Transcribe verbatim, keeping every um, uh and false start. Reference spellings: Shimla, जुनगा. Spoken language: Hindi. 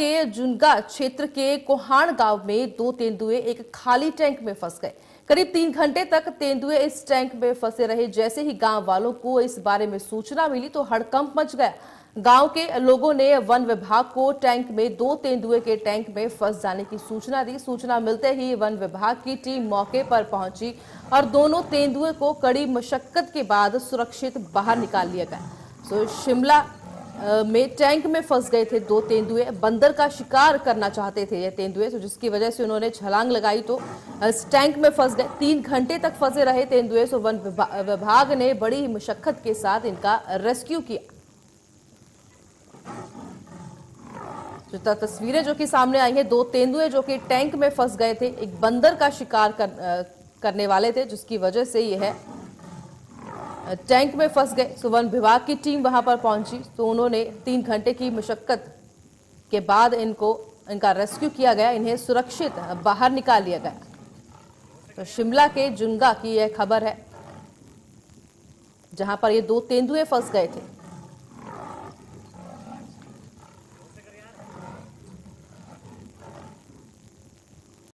के जुनगा क्षेत्र के कोहान गांव में दो तेंदुए एक खाली टैंक में फंस गए। करीब तीन घंटे तक तेंदुए इस टैंक में फंसे रहे। जैसे ही गांव वालों को इस बारे में सूचना मिली तो हड़कंप मच गया। गांव के लोगों ने वन विभाग को टैंक में दो तेंदुए के टैंक में फंस जाने की सूचना दी। सूचना मिलते ही वन विभाग की टीम मौके पर पहुंची और दोनों तेंदुए को कड़ी मशक्कत के बाद सुरक्षित बाहर निकाल लिया गया। तो शिमला में टैंक में फंस गए थे दो तेंदुए। बंदर का शिकार करना चाहते थे यह तेंदुए, तो जिसकी वजह से उन्होंने छलांग लगाई तो इस टैंक में फंस गए। तीन घंटे तक फंसे रहे तेंदुए। सो वन विभाग ने बड़ी मशक्कत के साथ इनका रेस्क्यू किया। जो तस्वीरें जो कि सामने आई हैं, दो तेंदुए जो कि टैंक में फंस गए थे, एक बंदर का शिकार कर, करने वाले थे, जिसकी वजह से यह टैंक में फंस गए। तो वन विभाग की टीम वहां पर पहुंची तो उन्होंने तीन घंटे की मशक्कत के बाद इनको इनका रेस्क्यू किया गया, इन्हें सुरक्षित बाहर निकाल लिया गया। तो शिमला के जुनगा की यह खबर है, जहां पर ये दो तेंदुए फंस गए थे।